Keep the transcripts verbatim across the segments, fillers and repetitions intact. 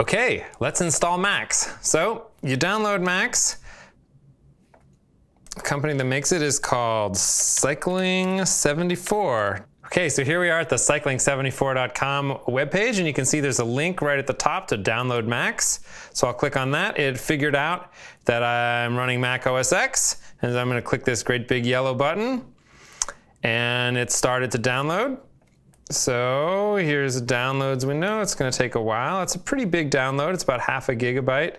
Okay, let's install Max. So you download Max. The company that makes it is called Cycling seventy-four. Okay, so here we are at the cycling seventy-four dot com webpage, and you can see there's a link right at the top to download Max. So I'll click on that. It figured out that I'm running Mac O S X, and I'm gonna click this great big yellow button, and it started to download. So here's the downloads window. It's gonna take a while. It's a pretty big download. It's about half a gigabyte.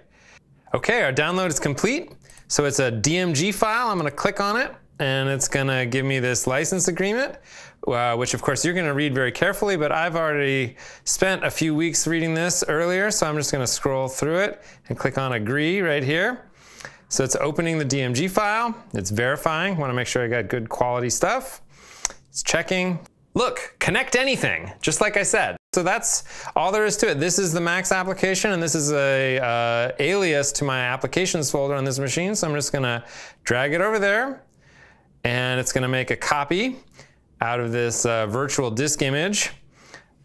Okay, our download is complete. So it's a D M G file. I'm gonna click on it, and it's gonna give me this license agreement, uh, which of course you're gonna read very carefully, but I've already spent a few weeks reading this earlier, so I'm just gonna scroll through it and click on agree right here. So it's opening the D M G file, it's verifying, wanna make sure I got good quality stuff. It's checking. Look, connect anything, just like I said. So that's all there is to it. This is the Max application, and this is a uh, alias to my applications folder on this machine, so I'm just gonna drag it over there, and it's gonna make a copy out of this uh, virtual disk image.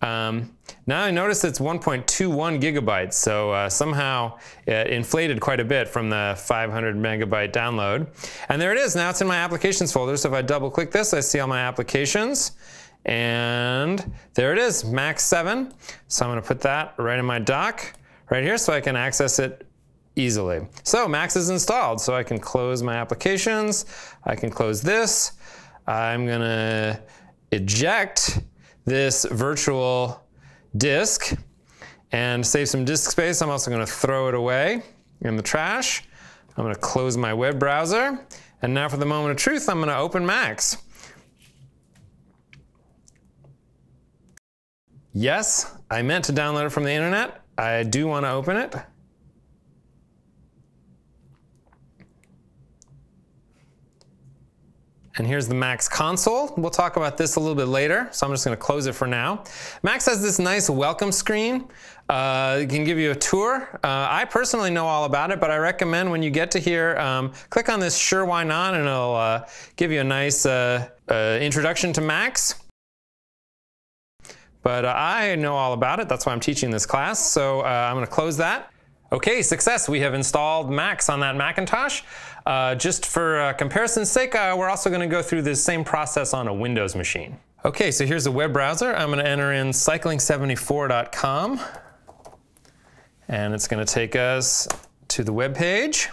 Um, now I notice it's one point two one gigabytes, so uh, somehow it inflated quite a bit from the five hundred megabyte download. And there it is, now it's in my applications folder, so if I double click this, I see all my applications, and there it is, Max seven. So I'm gonna put that right in my dock right here so I can access it easily. So Max is installed, so I can close my applications, I can close this, I'm gonna eject this virtual disk and save some disk space. I'm also gonna throw it away in the trash. I'm gonna close my web browser, and now for the moment of truth, I'm gonna open Max. Yes, I meant to download it from the internet. I do wanna open it. And here's the Max console. We'll talk about this a little bit later, so I'm just gonna close it for now. Max has this nice welcome screen. Uh, it can give you a tour. Uh, I personally know all about it, but I recommend when you get to here, um, click on this Sure Why Not, and it'll uh, give you a nice uh, uh, introduction to Max. But uh, I know all about it, that's why I'm teaching this class, so uh, I'm gonna close that. Okay, success, we have installed Max on that Macintosh. Uh, just for uh, comparison's sake, uh, we're also gonna go through this same process on a Windows machine. Okay, so here's a web browser. I'm gonna enter in cycling seventy-four dot com, and it's gonna take us to the web page.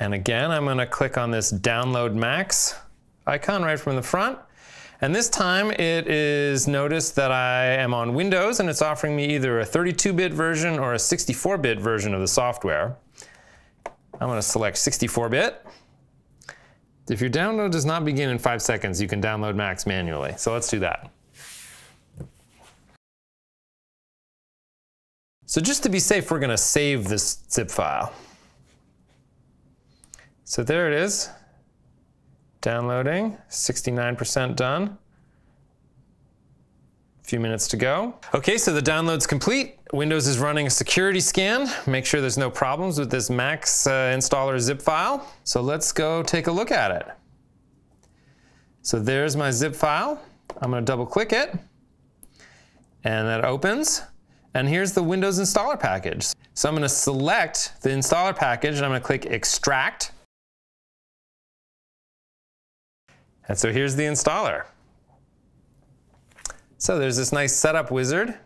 And again, I'm gonna click on this Download Max icon right from the front. And this time it is noticed that I am on Windows, and it's offering me either a thirty-two bit version or a sixty-four bit version of the software. I'm gonna select sixty-four bit. If your download does not begin in five seconds, you can download Max manually. So let's do that. So just to be safe, we're gonna save this zip file. So there it is. Downloading, sixty-nine percent done. A few minutes to go. Okay, so the download's complete. Windows is running a security scan. Make sure there's no problems with this Max uh, installer zip file. So let's go take a look at it. So there's my zip file. I'm gonna double click it, and that opens. And here's the Windows installer package. So I'm gonna select the installer package, and I'm gonna click extract. And so here's the installer. So there's this nice setup wizard.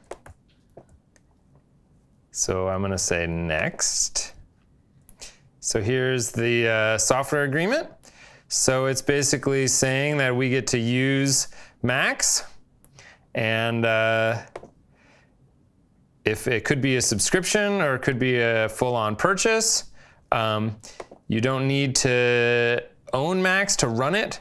So I'm gonna say next. So here's the uh, software agreement. So it's basically saying that we get to use Max, and uh, if it could be a subscription or it could be a full-on purchase. Um, you don't need to own Max to run it.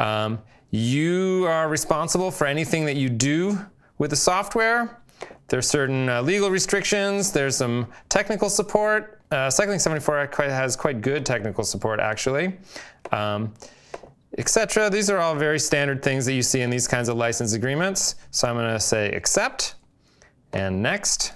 Um, you are responsible for anything that you do with the software. There's certain uh, legal restrictions, there's some technical support. Uh, Cycling seventy-four has quite good technical support, actually, um, et cetera. These are all very standard things that you see in these kinds of license agreements. So I'm gonna say accept and next.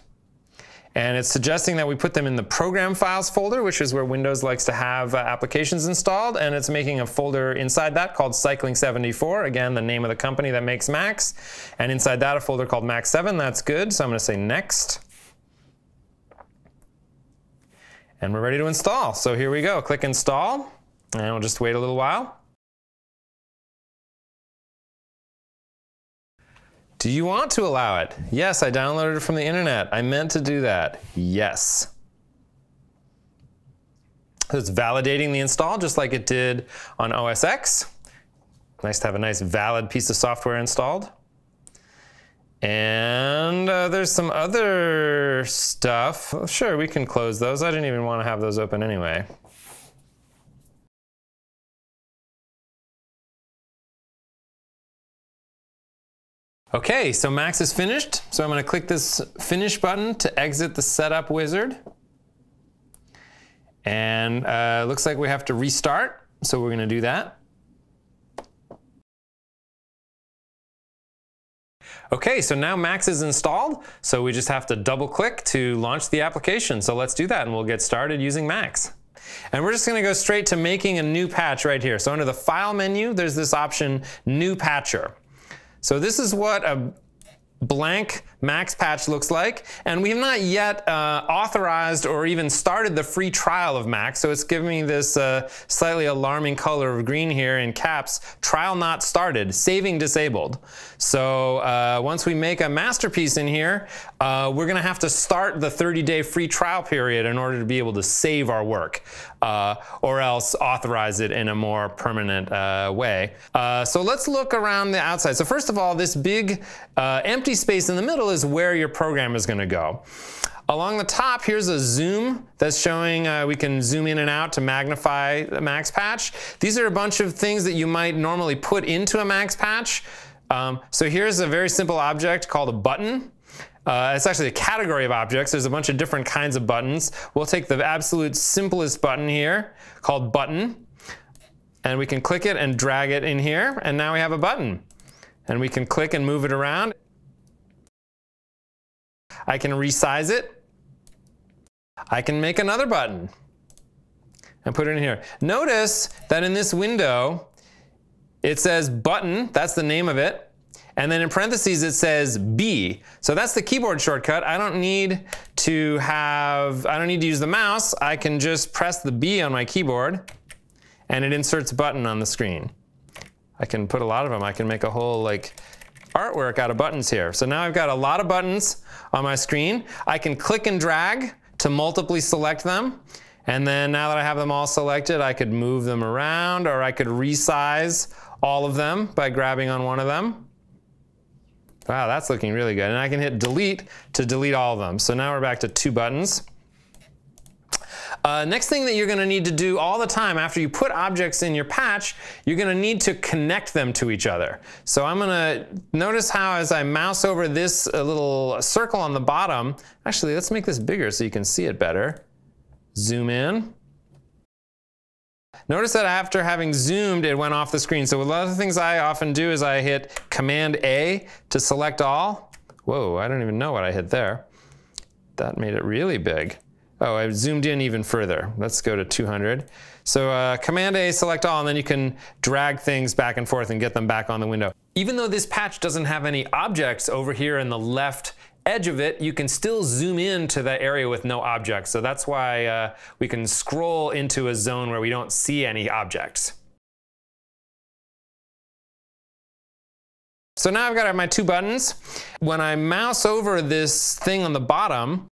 And it's suggesting that we put them in the Program Files folder, which is where Windows likes to have uh, applications installed, and it's making a folder inside that called Cycling seventy-four, again, the name of the company that makes Macs, and inside that a folder called Mac seven. That's good, so I'm going to say Next. And we're ready to install, so here we go. Click Install, and we'll just wait a little while. Do you want to allow it? Yes, I downloaded it from the internet. I meant to do that. Yes. So it's validating the install just like it did on O S ten. Nice to have a nice valid piece of software installed. And uh, there's some other stuff. Sure, we can close those. I didn't even want to have those open anyway. Okay, so Max is finished. So I'm going to click this Finish button to exit the setup wizard. And uh, looks like we have to restart, so we're going to do that. Okay, so now Max is installed, so we just have to double click to launch the application. So let's do that and we'll get started using Max. And we're just going to go straight to making a new patch right here. So under the File menu, there's this option, New Patcher. So this is what a blank Max patch looks like, and we have not yet uh, authorized or even started the free trial of Max, so it's giving me this uh, slightly alarming color of green here in caps, trial not started, saving disabled. So uh, once we make a masterpiece in here, uh, we're going to have to start the thirty day free trial period in order to be able to save our work, uh, or else authorize it in a more permanent uh, way. Uh, so let's look around the outside. So first of all, this big uh, empty space in the middle is where your program is going to go. Along the top, here's a zoom that's showing uh, we can zoom in and out to magnify the Max patch. These are a bunch of things that you might normally put into a Max patch. Um, so here's a very simple object called a button. Uh, it's actually a category of objects. There's a bunch of different kinds of buttons. We'll take the absolute simplest button here called button, and we can click it and drag it in here, and now we have a button. And we can click and move it around. I can resize it. I can make another button and put it in here. Notice that in this window, it says button, that's the name of it, and then in parentheses it says B. So that's the keyboard shortcut. I don't need to have, I don't need to use the mouse. I can just press the B on my keyboard and it inserts button on the screen. I can put a lot of them. I can make a whole like artwork out of buttons here. So now I've got a lot of buttons on my screen. I can click and drag to multiply select them. And then now that I have them all selected, I could move them around, or I could resize all of them by grabbing on one of them. Wow, that's looking really good. And I can hit delete to delete all of them. So now we're back to two buttons. Uh, next thing that you're going to need to do all the time after you put objects in your patch, you're going to need to connect them to each other. So I'm going to notice how as I mouse over this uh, little circle on the bottom, actually let's make this bigger so you can see it better. Zoom in. Notice that after having zoomed, it went off the screen. So one of the things I often do is I hit Command A to select all. Whoa, I don't even know what I hit there. That made it really big. Oh, I've zoomed in even further. Let's go to two hundred. So uh, Command A, select all, and then you can drag things back and forth and get them back on the window. Even though this patch doesn't have any objects over here in the left edge of it, you can still zoom in to that area with no objects. So that's why uh, we can scroll into a zone where we don't see any objects. So now I've got my two buttons. When I mouse over this thing on the bottom,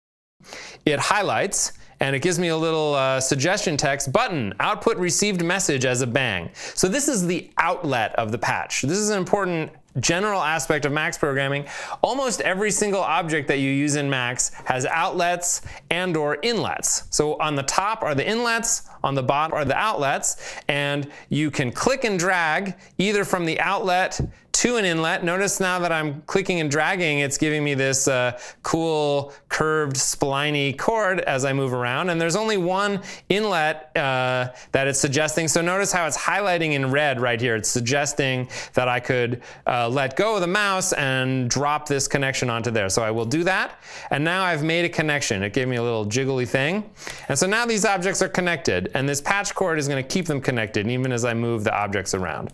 it highlights and it gives me a little uh, suggestion text, button, output received message as a bang. So this is the outlet of the patch. This is an important general aspect of Max programming. Almost every single object that you use in Max has outlets and or inlets. So on the top are the inlets, on the bottom are the outlets, and you can click and drag either from the outlet to an inlet. Notice now that I'm clicking and dragging, it's giving me this uh, cool curved spliney cord as I move around. And there's only one inlet uh, that it's suggesting. So notice how it's highlighting in red right here. It's suggesting that I could uh, let go of the mouse and drop this connection onto there. So I will do that. And now I've made a connection. It gave me a little jiggly thing. And so now these objects are connected. And this patch cord is going to keep them connected even as I move the objects around.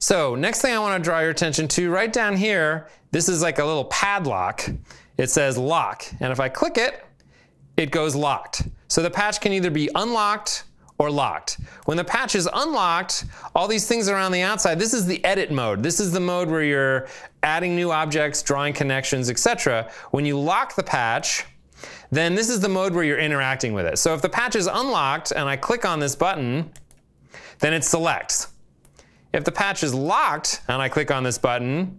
So next thing I want to draw your attention to right down here, this is like a little padlock. It says lock. And if I click it, it goes locked. So the patch can either be unlocked or locked. When the patch is unlocked, all these things around the outside, this is the edit mode. This is the mode where you're adding new objects, drawing connections, et cetera. When you lock the patch, then this is the mode where you're interacting with it. So if the patch is unlocked and I click on this button, then it selects. If the patch is locked and I click on this button,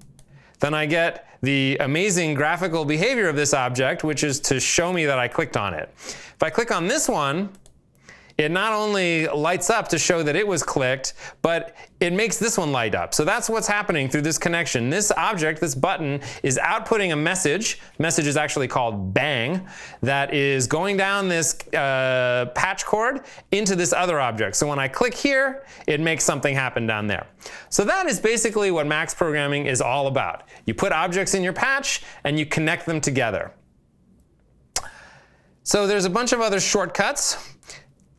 then I get the amazing graphical behavior of this object, which is to show me that I clicked on it. If I click on this one, it not only lights up to show that it was clicked, but it makes this one light up. So that's what's happening through this connection. This object, this button, is outputting a message. Message is actually called bang, that is going down this uh, patch cord into this other object. So when I click here, it makes something happen down there. So that is basically what Max programming is all about. You put objects in your patch and you connect them together. So there's a bunch of other shortcuts.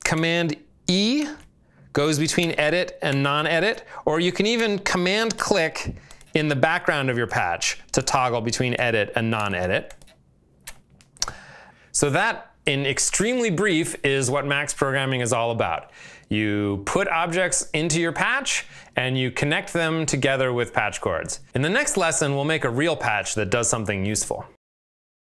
Command-E goes between edit and non-edit, or you can even Command-Click in the background of your patch to toggle between edit and non-edit. So that, in extremely brief, is what Max programming is all about. You put objects into your patch, and you connect them together with patch cords. In the next lesson, we'll make a real patch that does something useful.